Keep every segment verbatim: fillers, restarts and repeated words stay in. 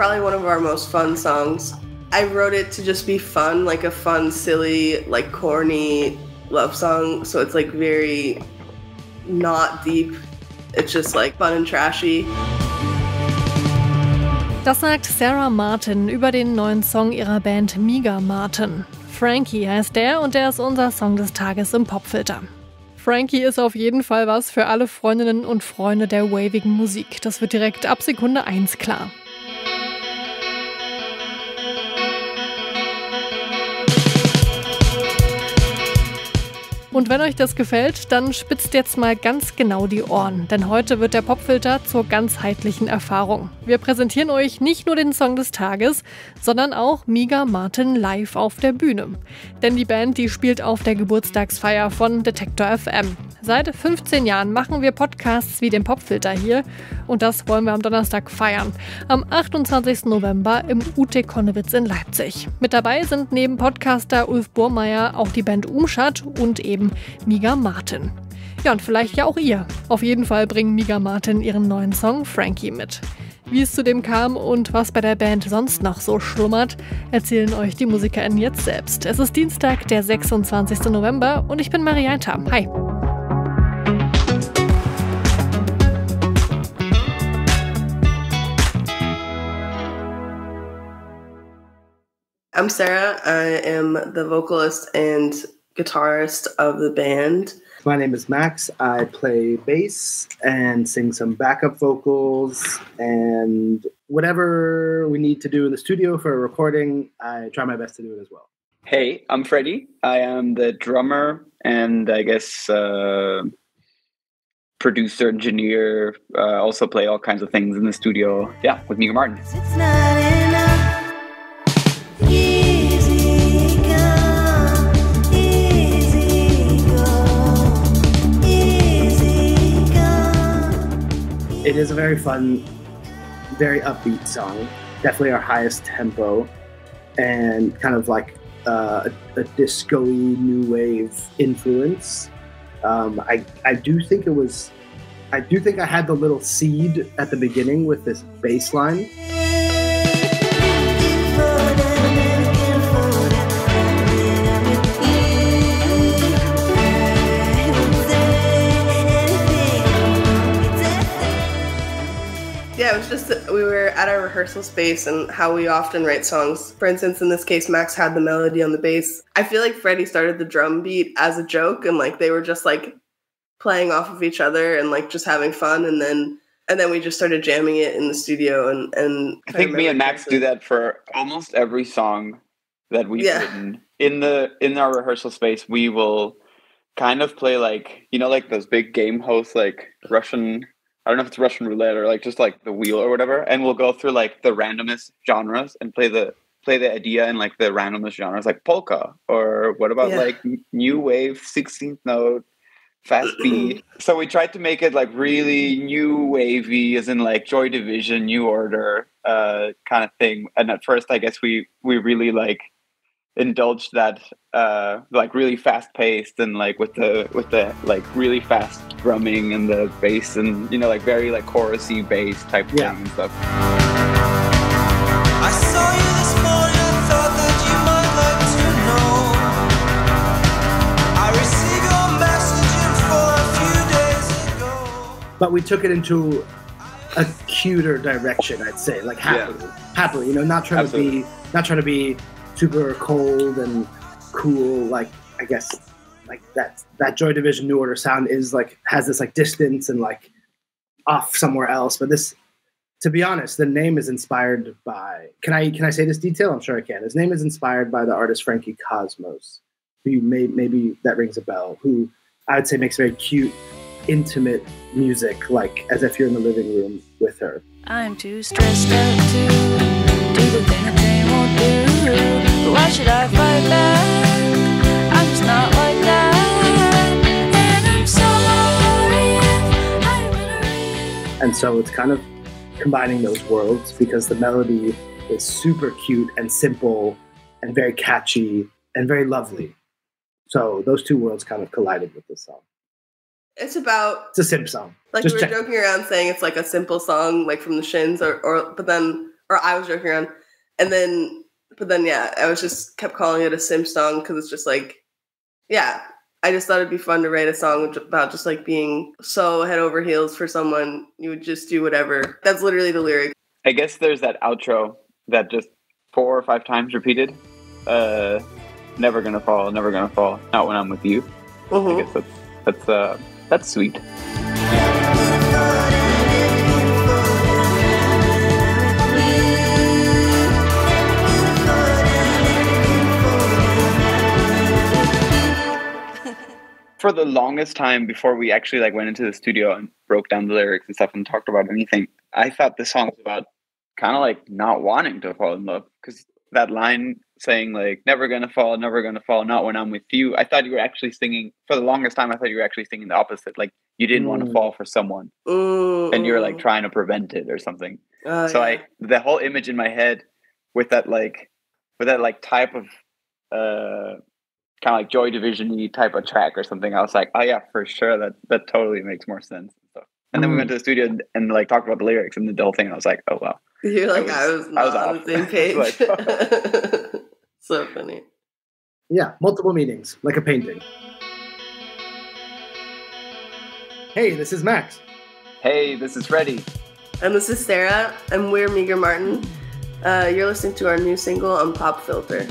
probably one of our most fun songs. I wrote it to just be fun, like a fun, silly, like corny love song. So it's like very not deep. It's just like fun and trashy. Das sagt Sarah Martin über den neuen Song ihrer Band Meagre Martin. Frankie heißt der und der ist unser Song des Tages im Popfilter. Frankie ist auf jeden Fall was für alle Freundinnen und Freunde der wavigen Musik. Das wird direkt ab Sekunde eins klar. Und wenn euch das gefällt, dann spitzt jetzt mal ganz genau die Ohren, denn heute wird der Popfilter zur ganzheitlichen Erfahrung. Wir präsentieren euch nicht nur den Song des Tages, sondern auch Meagre Martin live auf der Bühne. Denn die Band, die spielt auf der Geburtstagsfeier von detektor F M. Seit fünfzehn Jahren machen wir Podcasts wie den Popfilter hier und das wollen wir am Donnerstag feiern, am achtundzwanzigsten November im U T Connewitz in Leipzig. Mit dabei sind neben Podcaster Ulf Burmeier auch die Band Oum Shatt und eben Meagre Martin. Ja, und vielleicht ja auch ihr. Auf jeden Fall bringen Meagre Martin ihren neuen Song Frankie mit. Wie es zu dem kam und was bei der Band sonst noch so schlummert, erzählen euch die MusikerInnen jetzt selbst. Es ist Dienstag, der sechsundzwanzigsten November und ich bin Marianne Tam. Hi! I'm Sarah. I am the vocalist and guitarist of the band. My name is Max. I play bass and sing some backup vocals and whatever we need to do in the studio for a recording, I try my best to do it as well. Hey, I'm Freddie. I am the drummer and I guess uh, producer, engineer, uh, also play all kinds of things in the studio. Yeah, with Meagre Martin. It's not enough. It is a very fun, very upbeat song, definitely our highest tempo, and kind of like uh, a, a disco-y new wave influence. Um, I, I do think it was, I do think I had the little seed at the beginning with this bass line. Yeah, it was just that we were at our rehearsal space and how we often write songs. For instance, in this case, Max had the melody on the bass. I feel like Freddie started the drum beat as a joke and like they were just like playing off of each other and like just having fun. And then and then we just started jamming it in the studio. And, and I think me and Max do that for almost every song that we've yeah. written. In the in our rehearsal space, we will kind of play like, you know, like those big game hosts, like Russian... I don't know if it's Russian roulette or like just like the wheel or whatever. And we'll go through like the randomest genres and play the play the idea in like the randomest genres, like polka or what about yeah. like new wave, sixteenth note, fast beat. So we tried to make it like really new wavy as in like Joy Division, New Order uh, kind of thing. And at first, I guess we, we really like indulged that uh, like really fast paced and like with the with the like really fast drumming and the bass and you know like very like chorusy bass type yeah. thing and stuff. I saw you this morning, thought that you might like to know. I received your message for a few days ago. But we took it into a cuter direction, I'd say, like happily, yeah. happily, you know, not trying Absolutely. to be, not trying to be. super cold and cool, like I guess, like that that Joy Division New Order sound is like has this like distance and like off somewhere else. But this, to be honest, the name is inspired by. Can I can I say this detail? I'm sure I can. His name is inspired by the artist Frankie Cosmos, who may, maybe that rings a bell. Who I would say makes very cute, intimate music, like as if you're in the living room with her. I'm too stressed out to do the thing a dream won't do. Why should I fight back? I'm just not like that. And I'm sorry if I. And so it's kind of combining those worlds because the melody is super cute and simple and very catchy and very lovely. So those two worlds kind of collided with this song. It's about... It's a simp song. Like just we were check. joking around saying it's like a simple song like from The Shins or, or but then... or I was joking around. And then, but then, yeah, I was just kept calling it a simp song because it's just like, yeah, I just thought it'd be fun to write a song about just like being so head over heels for someone. You would just do whatever. That's literally the lyric. I guess there's that outro that just four or five times repeated. Uh, never gonna fall, never gonna fall. Not when I'm with you. Mm-hmm. I guess that's, that's, uh, that's sweet. For the longest time before we actually like went into the studio and broke down the lyrics and stuff and talked about anything, I thought this song was about kind of like not wanting to fall in love, because that line saying like, never gonna fall, never gonna fall, not when I'm with you. I thought you were actually singing, for the longest time, I thought you were actually singing the opposite. Like you didn't mm. want to fall for someone mm. and you're like trying to prevent it or something. Uh, so yeah. I, the whole image in my head with that, like, with that like type of, uh, kind of like Joy Division-y type of track or something. I was like, oh yeah, for sure. That that totally makes more sense. So, and then we went to the studio and, and like talked about the lyrics and the whole thing. And I was like, oh wow. You're like, I was, I was not on the same page. Like, oh. So funny. Yeah, multiple meanings, like a painting. Hey, this is Max. Hey, this is Freddie. And this is Sarah. And we're Meagre Martin. Uh, you're listening to our new single on Popfilter.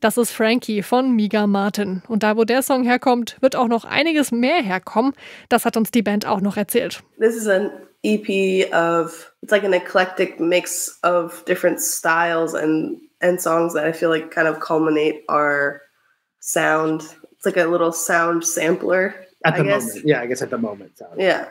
Das ist Frankie von Meagre Martin. Und da, wo der Song herkommt, wird auch noch einiges mehr herkommen. Das hat uns die Band auch noch erzählt. This is an E P of, it's like an eclectic mix of different styles and and songs that I feel like kind of culminate our sound. It's like a little sound sampler. At the I guess. moment. Yeah, I guess at the moment. So. Yeah.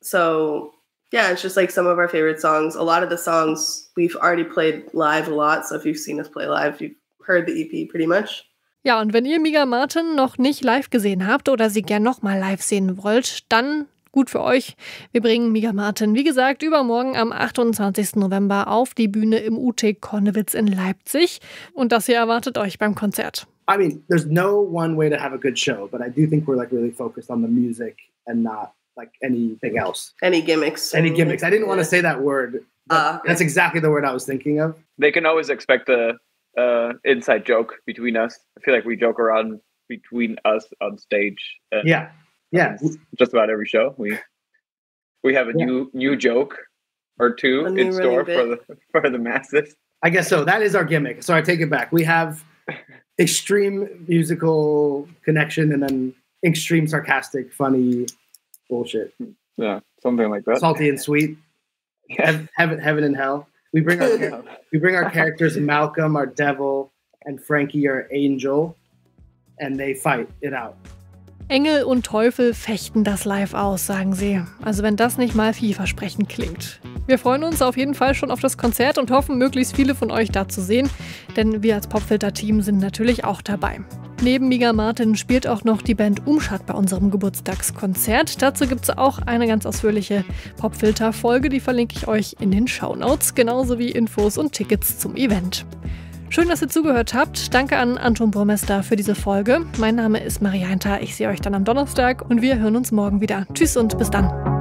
So yeah, it's just like some of our favorite songs. A lot of the songs we've already played live a lot. So if you've seen us play live, you've heard the E P pretty much. Ja, und wenn ihr Meagre Martin noch nicht live gesehen habt oder sie gern nochmal live sehen wollt, dann gut für euch. Wir bringen Meagre Martin, wie gesagt, übermorgen am achtundzwanzigsten November auf die Bühne im U T Connewitz in Leipzig. Und das hier erwartet euch beim Konzert. I mean, there's no one way to have a good show, but I do think we're like really focused on the music and not like anything else. Any gimmicks. Any gimmicks. I didn't want to say that word. Uh, that's exactly the word I was thinking of. They can always expect a uh, inside joke between us. I feel like we joke around between us on stage. And, yeah. Yeah. Um, just about every show. We we have a yeah. new new joke or two in store for the, for the masses. I guess so. That is our gimmick. So I take it back. We have... extreme musical connection and then extreme sarcastic, funny bullshit. Yeah, something like that. Salty and sweet. Yeah. Heaven, heaven and hell. We bring our we bring our characters Malcolm, our devil, and Frankie, our angel, and they fight it out. Engel und Teufel fechten das live aus, sagen sie. Also wenn das nicht mal vielversprechend klingt. Wir freuen uns auf jeden Fall schon auf das Konzert und hoffen, möglichst viele von euch da zu sehen, denn wir als Popfilter-Team sind natürlich auch dabei. Neben Meagre Martin spielt auch noch die Band Oum Shatt bei unserem Geburtstagskonzert. Dazu gibt es auch eine ganz ausführliche Popfilter-Folge, die verlinke ich euch in den Shownotes, genauso wie Infos und Tickets zum Event. Schön, dass ihr zugehört habt. Danke an Anton Burmester für diese Folge. Mein Name ist Marianne Tam. Ich sehe euch dann am Donnerstag und wir hören uns morgen wieder. Tschüss und bis dann.